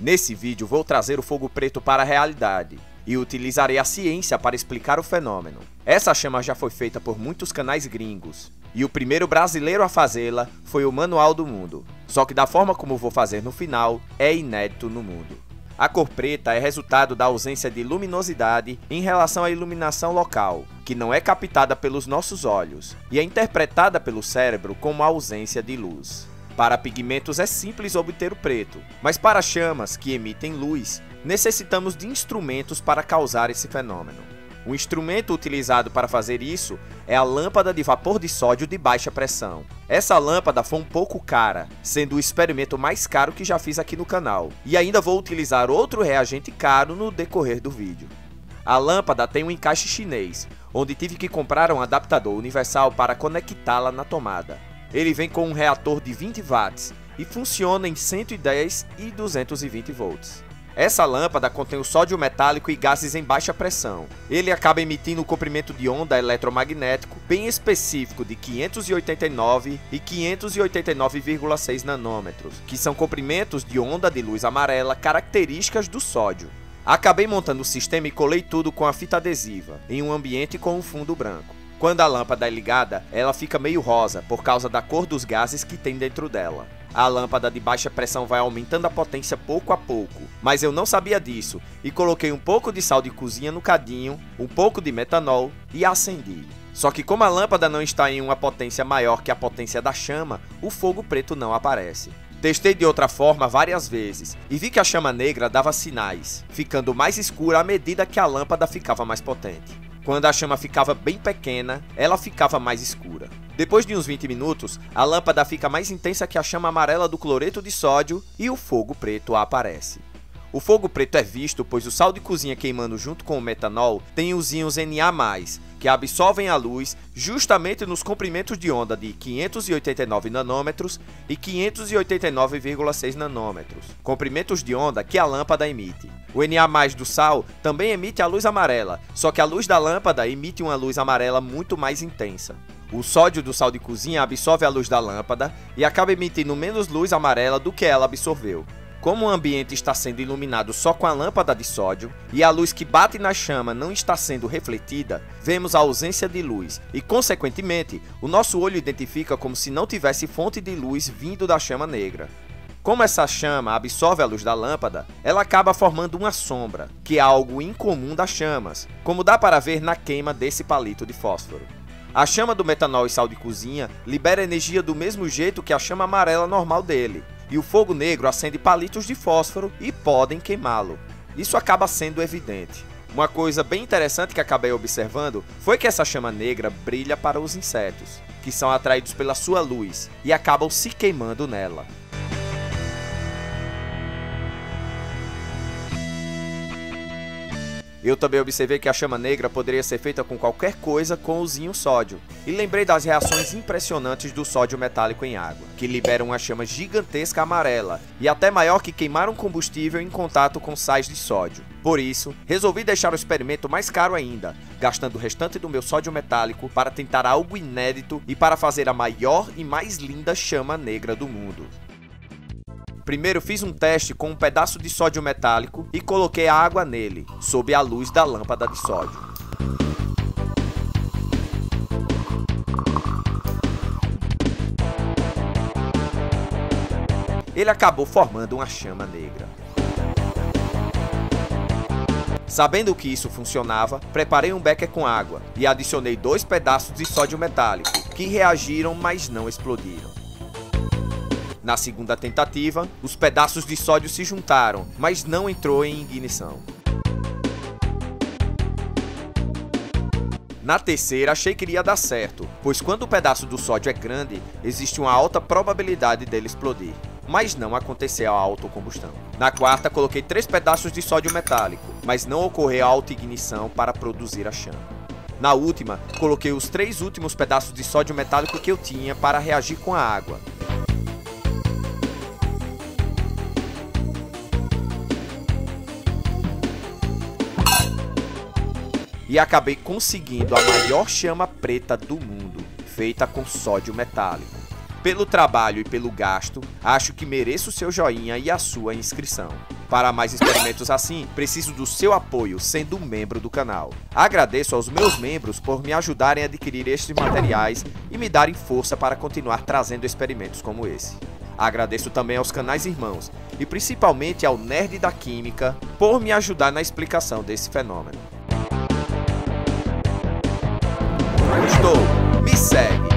Nesse vídeo vou trazer o fogo preto para a realidade e utilizarei a ciência para explicar o fenômeno. Essa chama já foi feita por muitos canais gringos e o primeiro brasileiro a fazê-la foi o Manual do Mundo, só que da forma como vou fazer no final é inédito no mundo. A cor preta é resultado da ausência de luminosidade em relação à iluminação local, que não é captada pelos nossos olhos e é interpretada pelo cérebro como a ausência de luz. Para pigmentos é simples obter o preto, mas para chamas que emitem luz, necessitamos de instrumentos para causar esse fenômeno. O instrumento utilizado para fazer isso é a lâmpada de vapor de sódio de baixa pressão. Essa lâmpada foi um pouco cara, sendo o experimento mais caro que já fiz aqui no canal, e ainda vou utilizar outro reagente caro no decorrer do vídeo. A lâmpada tem um encaixe chinês, onde tive que comprar um adaptador universal para conectá-la na tomada. Ele vem com um reator de 20 watts e funciona em 110 e 220 volts. Essa lâmpada contém o sódio metálico e gases em baixa pressão. Ele acaba emitindo um comprimento de onda eletromagnético bem específico de 589 e 589,6 nanômetros, que são comprimentos de onda de luz amarela características do sódio. Acabei montando o sistema e colei tudo com a fita adesiva, em um ambiente com um fundo branco. Quando a lâmpada é ligada, ela fica meio rosa por causa da cor dos gases que tem dentro dela. A lâmpada de baixa pressão vai aumentando a potência pouco a pouco, mas eu não sabia disso e coloquei um pouco de sal de cozinha no cadinho, um pouco de metanol e acendi. Só que como a lâmpada não está em uma potência maior que a potência da chama, o fogo preto não aparece. Testei de outra forma várias vezes e vi que a chama negra dava sinais, ficando mais escura à medida que a lâmpada ficava mais potente. Quando a chama ficava bem pequena, ela ficava mais escura. Depois de uns 20 minutos, a lâmpada fica mais intensa que a chama amarela do cloreto de sódio e o fogo preto aparece. O fogo preto é visto pois o sal de cozinha queimando junto com o metanol tem os íons Na+, que absorvem a luz justamente nos comprimentos de onda de 589 nanômetros e 589,6 nanômetros, comprimentos de onda que a lâmpada emite. O Na+ do sal também emite a luz amarela, só que a luz da lâmpada emite uma luz amarela muito mais intensa. O sódio do sal de cozinha absorve a luz da lâmpada e acaba emitindo menos luz amarela do que ela absorveu. Como o ambiente está sendo iluminado só com a lâmpada de sódio e a luz que bate na chama não está sendo refletida, vemos a ausência de luz e, consequentemente, o nosso olho identifica como se não tivesse fonte de luz vindo da chama negra. Como essa chama absorve a luz da lâmpada, ela acaba formando uma sombra, que é algo incomum das chamas, como dá para ver na queima desse palito de fósforo. A chama do metanol e sal de cozinha libera energia do mesmo jeito que a chama amarela normal dele. E o fogo negro acende palitos de fósforo e podem queimá-lo. Isso acaba sendo evidente. Uma coisa bem interessante que acabei observando foi que essa chama negra brilha para os insetos, que são atraídos pela sua luz e acabam se queimando nela. Eu também observei que a chama negra poderia ser feita com qualquer coisa com os íons sódio. E lembrei das reações impressionantes do sódio metálico em água, que liberam uma chama gigantesca amarela e até maior que queimar um combustível em contato com sais de sódio. Por isso, resolvi deixar o experimento mais caro ainda, gastando o restante do meu sódio metálico para tentar algo inédito e para fazer a maior e mais linda chama negra do mundo. Primeiro fiz um teste com um pedaço de sódio metálico e coloquei a água nele, sob a luz da lâmpada de sódio. Ele acabou formando uma chama negra. Sabendo que isso funcionava, preparei um becker com água e adicionei dois pedaços de sódio metálico, que reagiram, mas não explodiram. Na segunda tentativa, os pedaços de sódio se juntaram, mas não entrou em ignição. Na terceira, achei que iria dar certo, pois quando o pedaço do sódio é grande, existe uma alta probabilidade dele explodir. Mas não aconteceu a autocombustão. Na quarta, coloquei três pedaços de sódio metálico, mas não ocorreu a autoignição para produzir a chama. Na última, coloquei os três últimos pedaços de sódio metálico que eu tinha para reagir com a água. E acabei conseguindo a maior chama preta do mundo, feita com sódio metálico. Pelo trabalho e pelo gasto, acho que mereço o seu joinha e a sua inscrição. Para mais experimentos assim, preciso do seu apoio sendo um membro do canal. Agradeço aos meus membros por me ajudarem a adquirir estes materiais e me darem força para continuar trazendo experimentos como esse. Agradeço também aos canais irmãos e principalmente ao Nerd da Química por me ajudar na explicação desse fenômeno. Gostou? Me segue!